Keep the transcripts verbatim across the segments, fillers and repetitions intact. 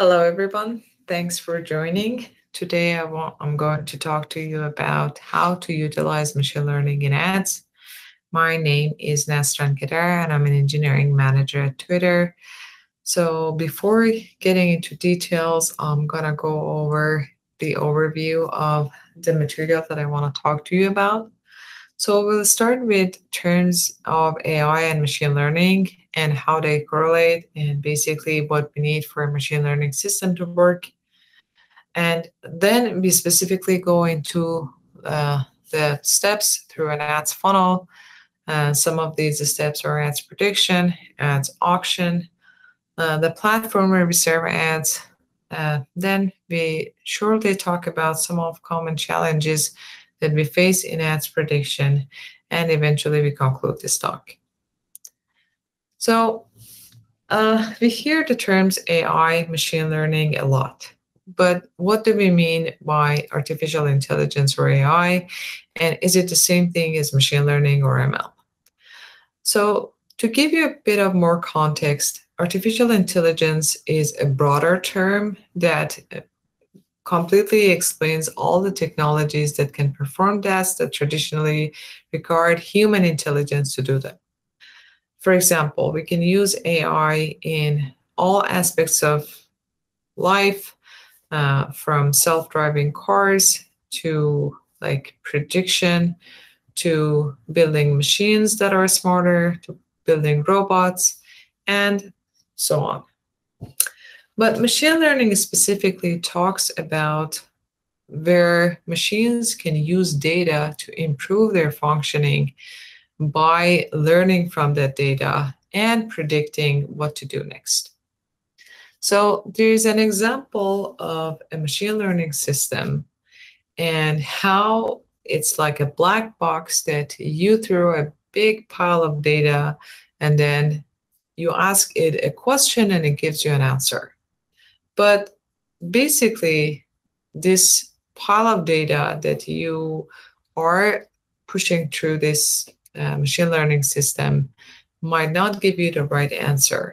Hello, everyone. Thanks for joining. Today, I want, I'm going to talk to you about how to utilize machine learning in ads. My name is Nastaran Ghadar, and I'm an engineering manager at Twitter. So before getting into details, I'm going to go over the overview of the material that I want to talk to you about. So we'll start with terms of A I and machine learning and how they correlate and basically what we need for a machine learning system to work. And then we specifically go into uh, the steps through an ads funnel. Uh, some of these steps are ads prediction, ads auction, uh, the platform where we serve ads. Uh, then we shortly talk about some of common challenges that we face in ads prediction, and eventually we conclude this talk. So uh, we hear the terms A I, machine learning a lot, but what do we mean by artificial intelligence or A I? And is it the same thing as machine learning or M L? So to give you a bit of more context, artificial intelligence is a broader term that completely explains all the technologies that can perform tasks that traditionally required human intelligence to do them. For example, we can use A I in all aspects of life, uh, from self-driving cars to like prediction, to building machines that are smarter, to building robots, and so on. But machine learning specifically talks about where machines can use data to improve their functioning by learning from that data and predicting what to do next. So there's an example of a machine learning system and how it's like a black box that you throw a big pile of data and then you ask it a question and it gives you an answer. But basically, this pile of data that you are pushing through this Uh, machine learning system might not give you the right answer.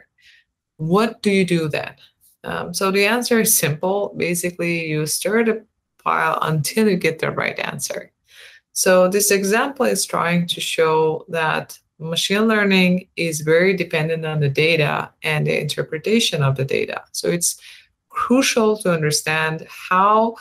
What do you do then? Um, so the answer is simple. Basically, you stir the pile until you get the right answer. So this example is trying to show that machine learning is very dependent on the data and the interpretation of the data. So it's crucial to understand how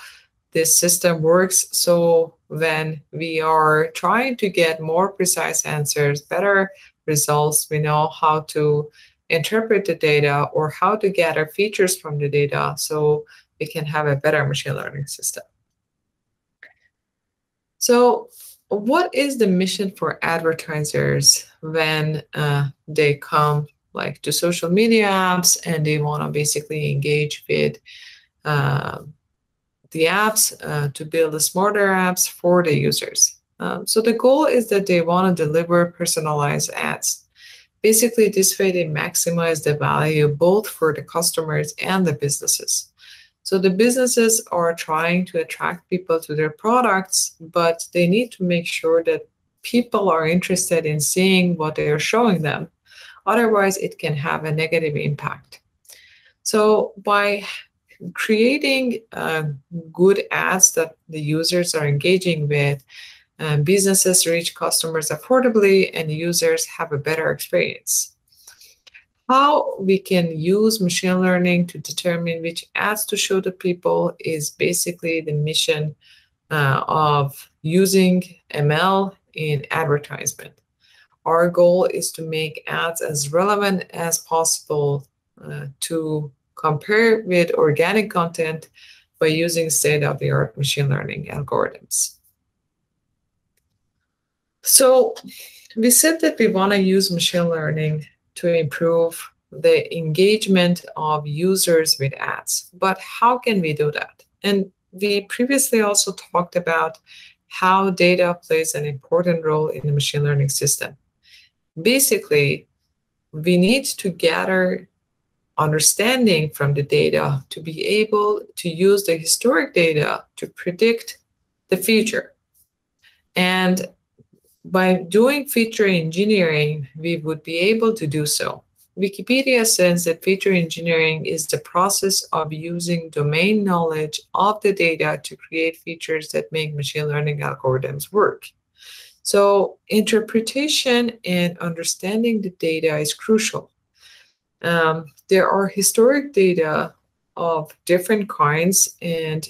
this system works, so when we are trying to get more precise answers, better results, we know how to interpret the data or how to gather features from the data so we can have a better machine learning system. So what is the mission for advertisers when uh, they come like to social media apps and they want to basically engage with uh, the apps uh, to build smarter apps for the users? Um, so the goal is that they want to deliver personalized ads. Basically, this way they maximize the value both for the customers and the businesses. So the businesses are trying to attract people to their products, but they need to make sure that people are interested in seeing what they are showing them. Otherwise, it can have a negative impact. So by creating uh, good ads that the users are engaging with, uh, businesses reach customers affordably and users have a better experience. How we can use machine learning to determine which ads to show to people is basically the mission uh, of using M L in advertisement. Our goal is to make ads as relevant as possible uh, to compare with organic content by using state-of-the-art machine learning algorithms. So we said that we want to use machine learning to improve the engagement of users with ads, but how can we do that? And we previously also talked about how data plays an important role in the machine learning system. Basically, we need to gather understanding from the data to be able to use the historic data to predict the future. And by doing feature engineering, we would be able to do so. Wikipedia says that feature engineering is the process of using domain knowledge of the data to create features that make machine learning algorithms work. So interpretation and understanding the data is crucial. Um, there are historic data of different kinds, and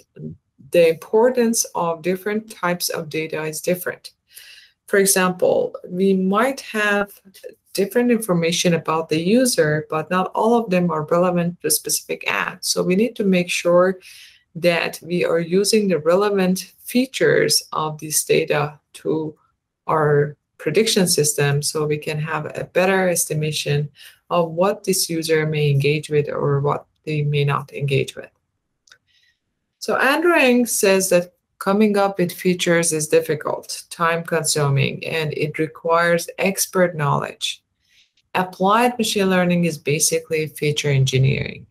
the importance of different types of data is different. For example, we might have different information about the user, but not all of them are relevant to a specific ad. So we need to make sure that we are using the relevant features of this data to our prediction system so we can have a better estimation of what this user may engage with or what they may not engage with. So Andrew Ng says that coming up with features is difficult, time-consuming, and it requires expert knowledge. Applied machine learning is basically feature engineering.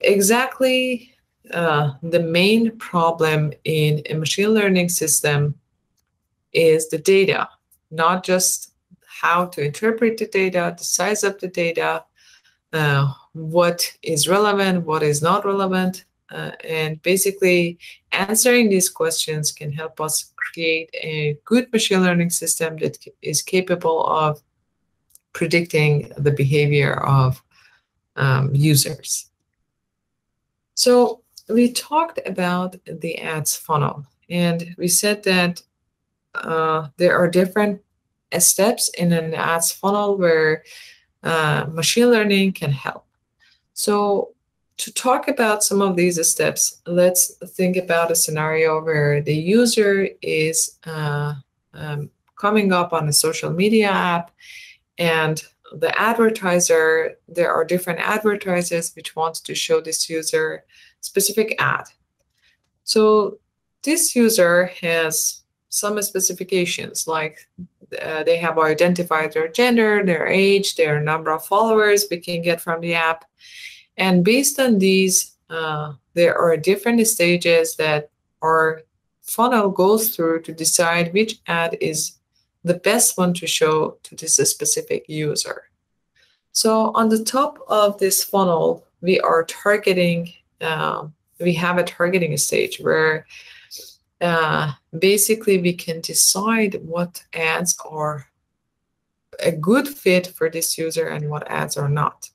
Exactly uh, the main problem in a machine learning system is the data, not just how to interpret the data, the size of the data, uh, what is relevant, what is not relevant. Uh, and basically, answering these questions can help us create a good machine learning system that is capable of predicting the behavior of um, users. So we talked about the ads funnel, and we said that uh, there are different steps in an ads funnel where uh, machine learning can help. So to talk about some of these steps, let's think about a scenario where the user is uh, um, coming up on a social media app, and the advertiser, there are different advertisers which want to show this user specific ad. So this user has some specifications, like uh, they have identified their gender, their age, their number of followers we can get from the app. And based on these, uh, there are different stages that our funnel goes through to decide which ad is the best one to show to this specific user. So on the top of this funnel, we are targeting, uh, we have a targeting stage where uh, basically we can decide what ads are a good fit for this user and what ads are not.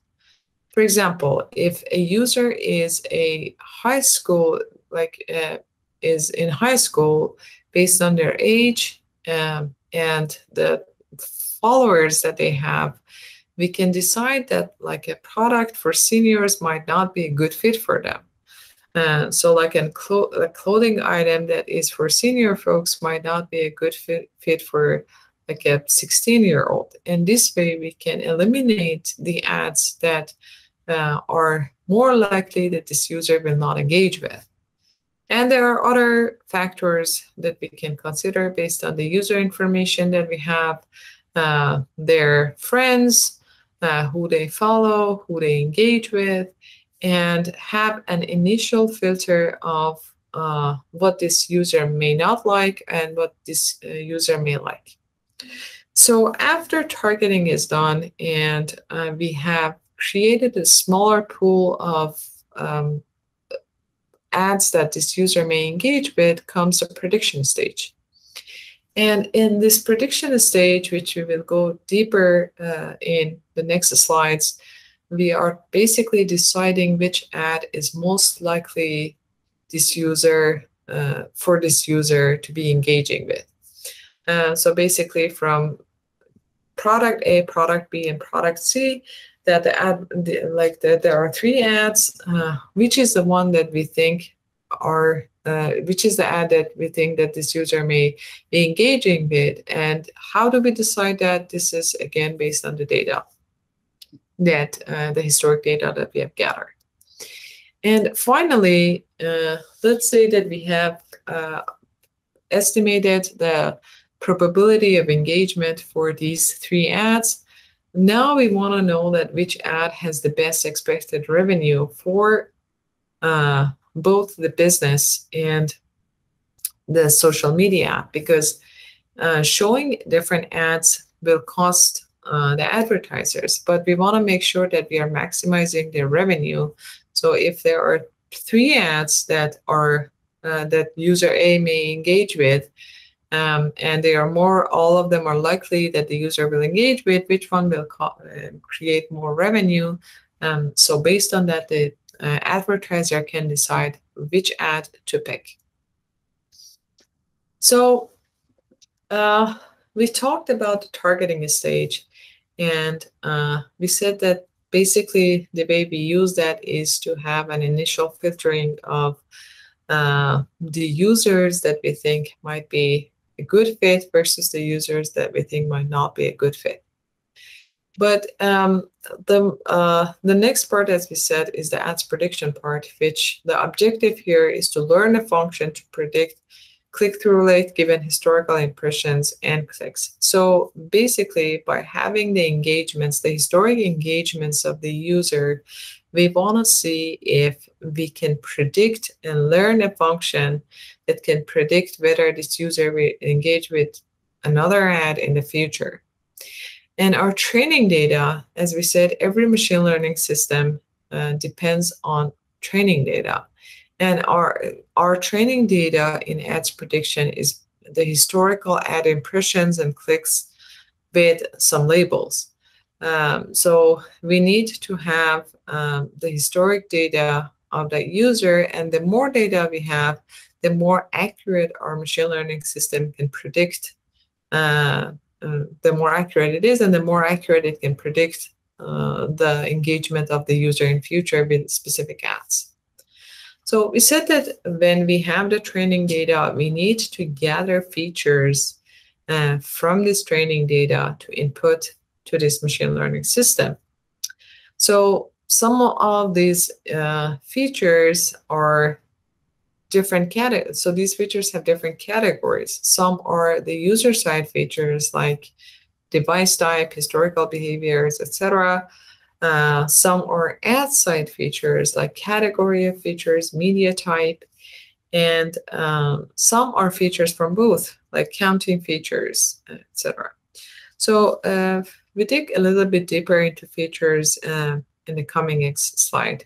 For example, if a user is a high school, like uh, is in high school, based on their age um, and the followers that they have, we can decide that like a product for seniors might not be a good fit for them. Uh, so like an clo a clothing item that is for senior folks might not be a good fit, fit for like a sixteen year old. And this way we can eliminate the ads that Uh, are more likely that this user will not engage with. And there are other factors that we can consider based on the user information that we have, uh, their friends, uh, who they follow, who they engage with, and have an initial filter of uh, what this user may not like and what this uh, user may like. So after targeting is done and uh, we have created a smaller pool of um, ads that this user may engage with, comes the prediction stage. And in this prediction stage, which we will go deeper uh, in the next slides, we are basically deciding which ad is most likely this user, uh, for this user to be engaging with. Uh, so basically from product A, product B, and product C, that the ad, the, like the, there are three ads, uh, which is the one that we think are, uh, which is the ad that we think that this user may be engaging with. And how do we decide that? This is again based on the data, that uh, the historic data that we have gathered. And finally, uh, let's say that we have uh, estimated the probability of engagement for these three ads. Now we want to know that which ad has the best expected revenue for uh, both the business and the social media app, because uh, showing different ads will cost uh, the advertisers, but we want to make sure that we are maximizing their revenue. So if there are three ads that are uh, that user A may engage with, um, and they are more, all of them are likely that the user will engage with, which one will co- uh, create more revenue? Um, so based on that, the uh, advertiser can decide which ad to pick. So uh, we talked about the targeting stage, and uh, we said that basically the way we use that is to have an initial filtering of uh, the users that we think might be a good fit versus the users that we think might not be a good fit. But um, the uh, the next part, as we said, is the ads prediction part, which the objective here is to learn a function to predict click-through rate given historical impressions and clicks. So basically, by having the engagements, the historic engagements of the user, we want to see if we can predict and learn a function that can predict whether this user will engage with another ad in the future. And our training data, as we said, every machine learning system uh, depends on training data. And our, our training data in ads prediction is the historical ad impressions and clicks with some labels. Um, so we need to have um, the historic data of that user, and the more data we have, the more accurate our machine learning system can predict, uh, uh, the more accurate it is, and the more accurate it can predict uh, the engagement of the user in future with specific ads. So we said that when we have the training data, we need to gather features uh, from this training data to input to this machine learning system. So some of these uh, features are different categories. So these features have different categories. Some are the user side features like device type, historical behaviors, et cetera. Uh, some are ad-side features like category of features, media type, and um, some are features from both, like counting features, et cetera. So uh, we dig a little bit deeper into features uh, in the coming next slide.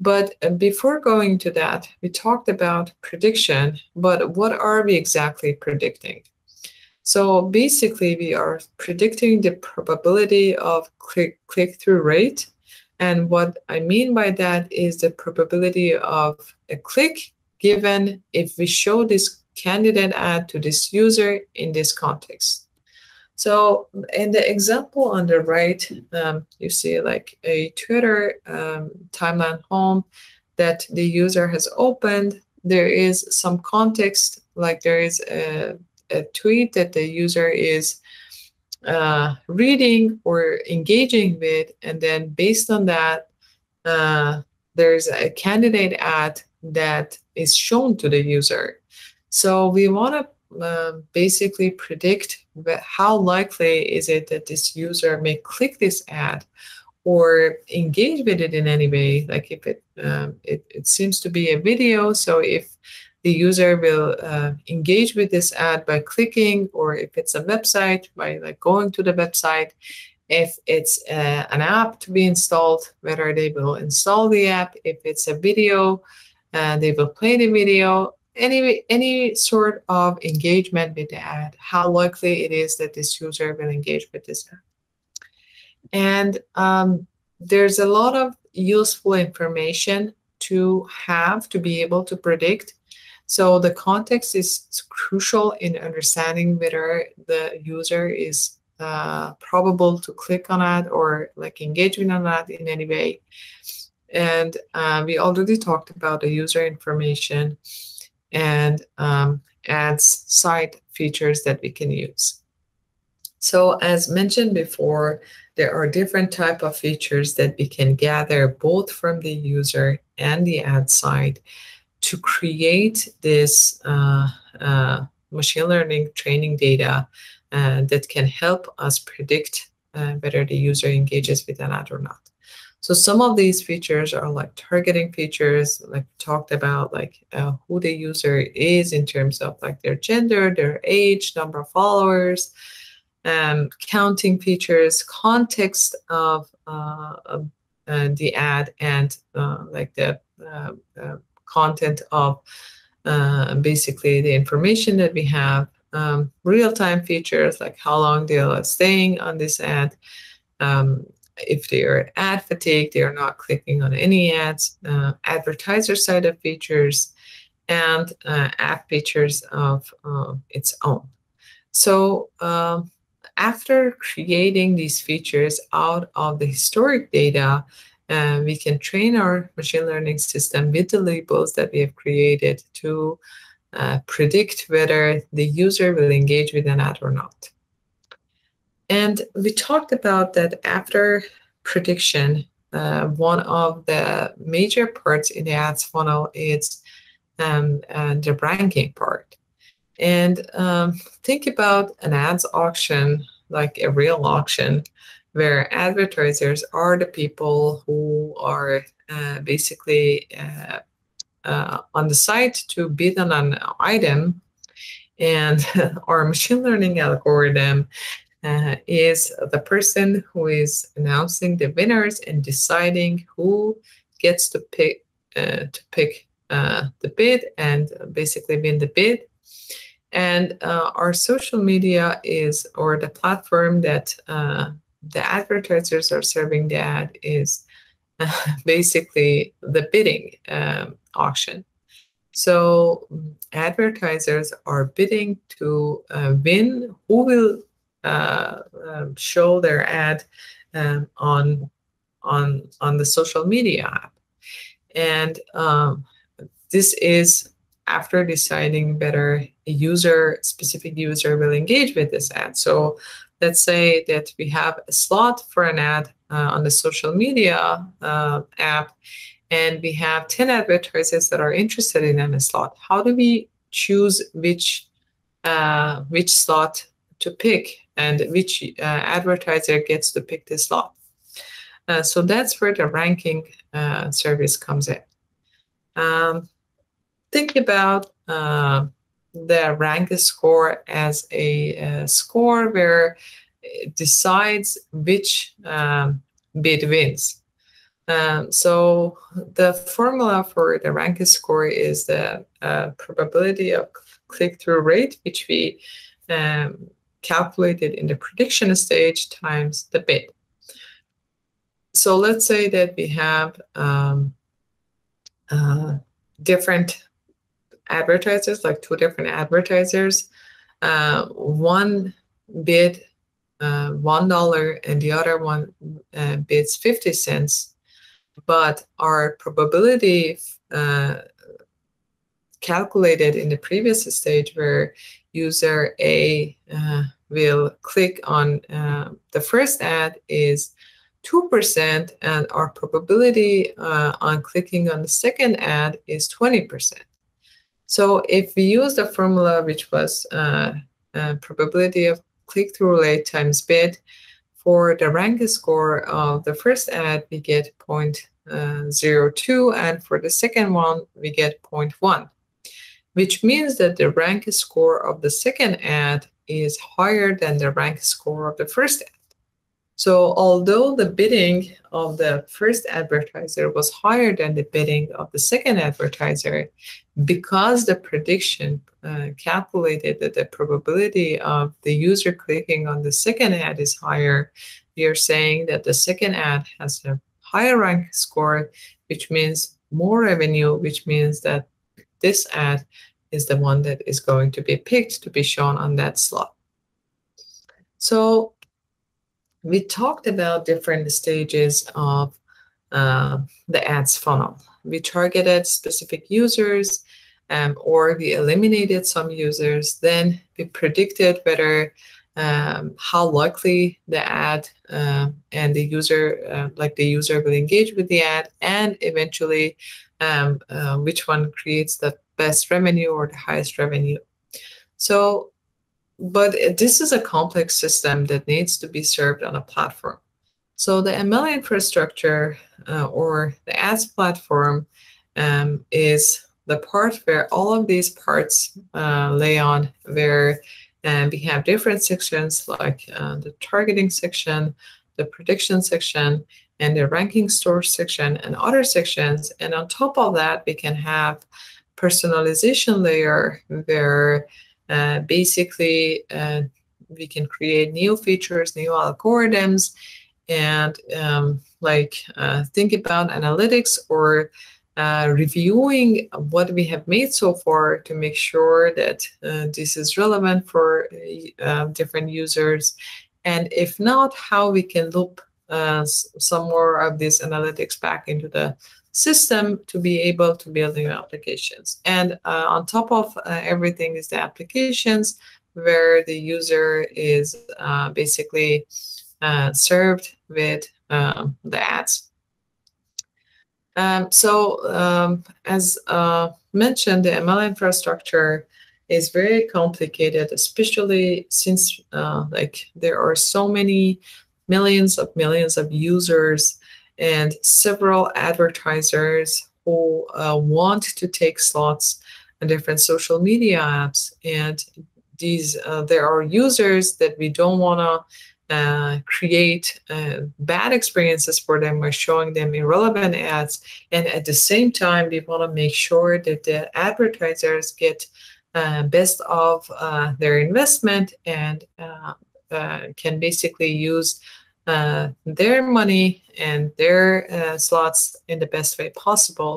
But uh, before going to that, we talked about prediction, but what are we exactly predicting? So basically, we are predicting the probability of click, click-through rate. And what I mean by that is the probability of a click given if we show this candidate ad to this user in this context. So in the example on the right, um, you see like a Twitter um, timeline home that the user has opened. There is some context, like there is a a tweet that the user is uh, reading or engaging with, and then based on that, uh, there's a candidate ad that is shown to the user. So we want to uh, basically predict how likely is it that this user may click this ad or engage with it in any way. Like if it, um, it, it seems to be a video, so if the user will uh, engage with this ad by clicking, or if it's a website, by like going to the website. If it's uh, an app to be installed, whether they will install the app. If it's a video, uh, they will play the video. Any, any sort of engagement with the ad, how likely it is that this user will engage with this ad. And um, there's a lot of useful information to have to be able to predict. So the context is crucial in understanding whether the user is uh, probable to click on that or like engaging on that in any way. And uh, we already talked about the user information and um, ads side features that we can use. So as mentioned before, there are different type of features that we can gather both from the user and the ad side to create this uh, uh, machine learning training data uh, that can help us predict uh, whether the user engages with an ad or not. So some of these features are like targeting features, like we talked about, like uh, who the user is in terms of like their gender, their age, number of followers, um, counting features, context of uh, uh, the ad, and uh, like the uh, uh, content of uh, basically the information that we have, um, real-time features like how long they are staying on this ad, um, if they are ad fatigued, they are not clicking on any ads, uh, advertiser side of features, and uh, ad features of uh, its own. So um, after creating these features out of the historic data, uh, we can train our machine learning system with the labels that we have created to uh, predict whether the user will engage with an ad or not. And we talked about that after prediction, uh, one of the major parts in the ads funnel is um, uh, the ranking part. And um, think about an ads auction, like a real auction, where advertisers are the people who are uh, basically uh, uh, on the site to bid on an item. And our machine learning algorithm Uh, is the person who is announcing the winners and deciding who gets to pick uh, to pick uh, the bid and basically win the bid. And uh, our social media is, or the platform that uh, the advertisers are serving the ad is uh, basically the bidding um, auction. So advertisers are bidding to uh, win who will Uh, um, show their ad um, on on on the social media app, and um, this is after deciding whether a user, specific user, will engage with this ad. So let's say that we have a slot for an ad uh, on the social media uh, app, and we have ten advertisers that are interested in a slot. How do we choose which uh, which slot to pick, and which uh, advertiser gets to pick the slot? Uh, so that's where the ranking uh, service comes in. Um, think about uh, the rank score as a uh, score where it decides which um, bid wins. Um, so the formula for the rank score is the uh, probability of click-through rate, which we um, calculated in the prediction stage, times the bid. So let's say that we have um, uh, different advertisers, like two different advertisers, uh, one bid uh, one dollar and the other one uh, bids fifty cents, but our probability uh, calculated in the previous stage where user A uh, will click on uh, the first ad is two percent, and our probability uh, on clicking on the second ad is twenty percent. So if we use the formula, which was uh, uh, probability of click-through rate times bid, for the rank score of the first ad, we get zero point zero two, and for the second one, we get zero point one. Which means that the rank score of the second ad is higher than the rank score of the first ad. So although the bidding of the first advertiser was higher than the bidding of the second advertiser, because the prediction uh, calculated that the probability of the user clicking on the second ad is higher, we are saying that the second ad has a higher rank score, which means more revenue, which means that this ad is the one that is going to be picked to be shown on that slot. So we talked about different stages of uh, the ads funnel. We targeted specific users, um, or we eliminated some users. Then we predicted whether um, how likely the ad uh, and the user, uh, like the user will engage with the ad, and eventually Um, uh, which one creates the best revenue or the highest revenue. So, but this is a complex system that needs to be served on a platform. So the M L infrastructure uh, or the ads platform um, is the part where all of these parts uh, lay on, where And we have different sections like uh, the targeting section, the prediction section, and the ranking store section and other sections. And on top of that, we can have personalization layer where uh, basically uh, we can create new features, new algorithms, and um, like uh, think about analytics or Uh, reviewing what we have made so far to make sure that uh, this is relevant for uh, different users. And if not, how we can loop uh, some more of these analytics back into the system to be able to build new applications. And uh, on top of uh, everything is the applications where the user is uh, basically uh, served with um, the ads. Um, so, um, as uh, mentioned, the M L infrastructure is very complicated, especially since uh, like there are so many millions of millions of users and several advertisers who uh, want to take slots on different social media apps. And these uh, there are users that we don't want to Uh, create uh, bad experiences for them by showing them irrelevant ads. And at the same time, we want to make sure that the advertisers get uh, best of uh, their investment and uh, uh, can basically use uh, their money and their uh, slots in the best way possible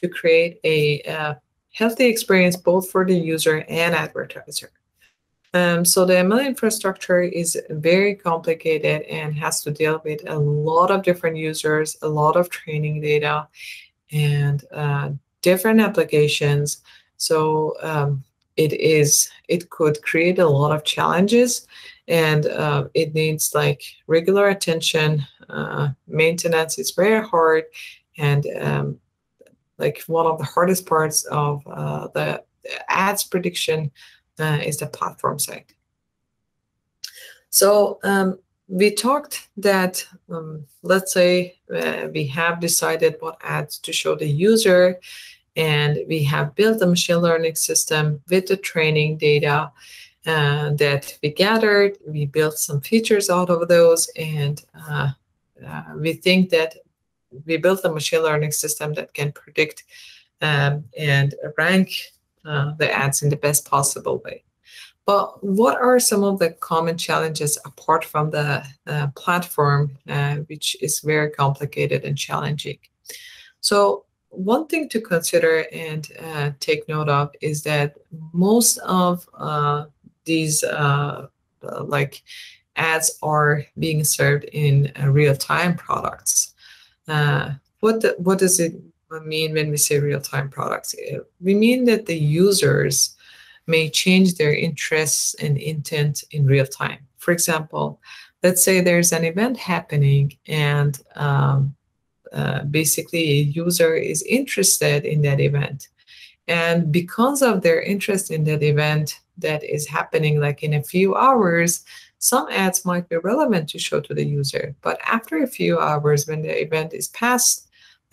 to create a uh, healthy experience both for the user and advertiser. Um, so the M L infrastructure is very complicated and has to deal with a lot of different users, a lot of training data, and uh, different applications. So um, it is it could create a lot of challenges, and uh, it needs like regular attention. Uh, maintenance is very hard, and um, like one of the hardest parts of uh, the ads prediction Uh, is the platform side. So um, we talked that, um, let's say uh, we have decided what ads to show the user, and we have built a machine learning system with the training data uh, that we gathered. We built some features out of those, and uh, uh, we think that we built a machine learning system that can predict um, and rank Uh, the ads in the best possible way. But what are some of the common challenges apart from the uh, platform, uh, which is very complicated and challenging? So one thing to consider and uh, take note of is that most of uh, these uh, like ads are being served in uh, real-time products. Uh, what the, what does it I mean when we say real-time products? We mean that the users may change their interests and intent in real time. For example, let's say there's an event happening and um, uh, basically a user is interested in that event. And because of their interest in that event that is happening like in a few hours, some ads might be relevant to show to the user. But after a few hours, when the event is past,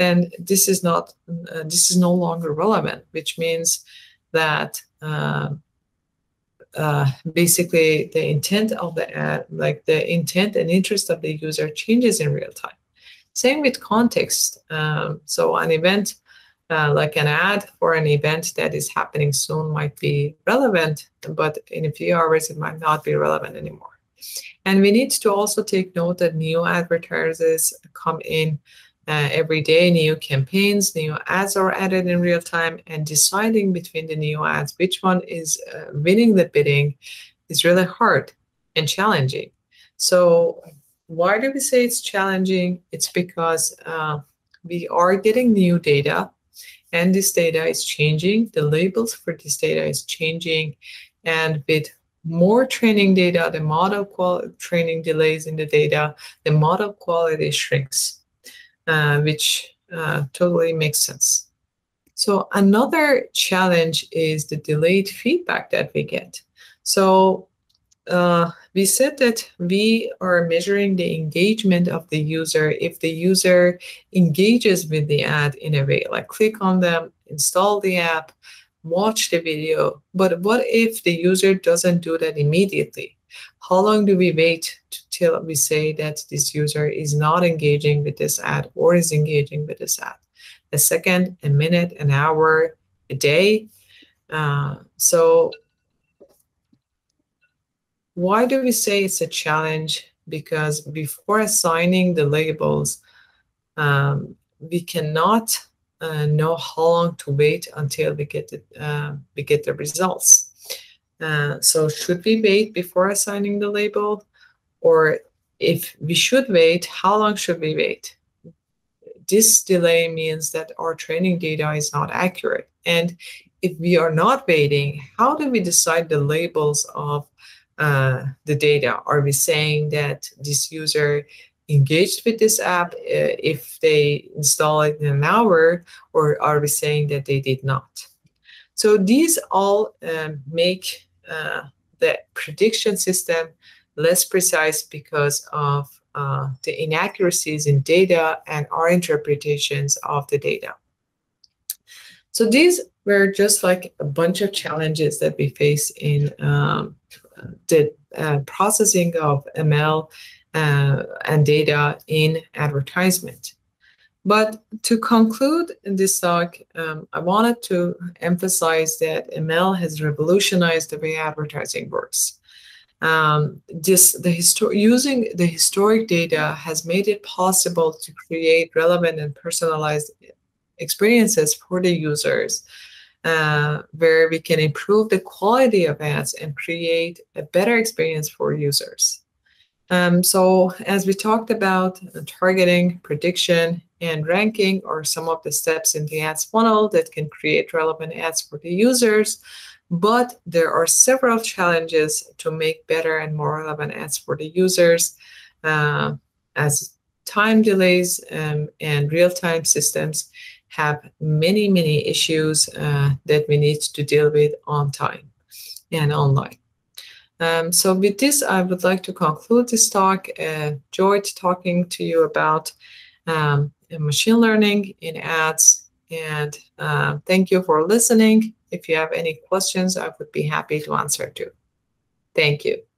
then this is not uh, this is no longer relevant, which means that uh, uh, basically the intent of the ad, like the intent and interest of the user, changes in real time. Same with context. Um, so an event uh, like an ad for an event that is happening soon might be relevant, but in a few hours it might not be relevant anymore. And we need to also take note that new advertisers come in Uh, every day. New campaigns, new ads are added in real time, and deciding between the new ads, which one is uh, winning the bidding, is really hard and challenging. So why do we say it's challenging? It's because uh, we are getting new data, and this data is changing. The labels for this data is changing, and with more training data, the model quality, training delays in the data, the model quality shrinks. Uh, which uh, totally makes sense. So another challenge is the delayed feedback that we get. So uh, we said that we are measuring the engagement of the user. If the user engages with the ad in a way, like click on them, install the app, watch the video, but what if the user doesn't do that immediately? How long do we wait till we say that this user is not engaging with this ad or is engaging with this ad? A second, a minute, an hour, a day? Uh, so why do we say it's a challenge? Because before assigning the labels, um, we cannot uh, know how long to wait until we get the, uh, we get the results. Uh, so should we wait before assigning the label? Or if we should wait, how long should we wait? This delay means that our training data is not accurate. And if we are not waiting, how do we decide the labels of uh, the data? Are we saying that this user engaged with this app uh, if they install it in an hour, or are we saying that they did not? So these all um, make uh, the prediction system less precise because of uh, the inaccuracies in data and our interpretations of the data. So these were just like a bunch of challenges that we face in um, the uh, processing of M L uh, and data in advertisement. But to conclude this talk, um, I wanted to emphasize that M L has revolutionized the way advertising works. Um, this, the histor using the historic data has made it possible to create relevant and personalized experiences for the users, uh, where we can improve the quality of ads and create a better experience for users. Um, so as we talked about, uh, targeting, prediction, and ranking are some of the steps in the ads funnel that can create relevant ads for the users, but there are several challenges to make better and more relevant ads for the users, uh, as time delays um, and real-time systems have many, many issues uh, that we need to deal with on time and online. Um, so with this, I would like to conclude this talk. Uh, enjoyed talking to you about um, machine learning in ads. And uh, thank you for listening. If you have any questions, I would be happy to answer too. Thank you.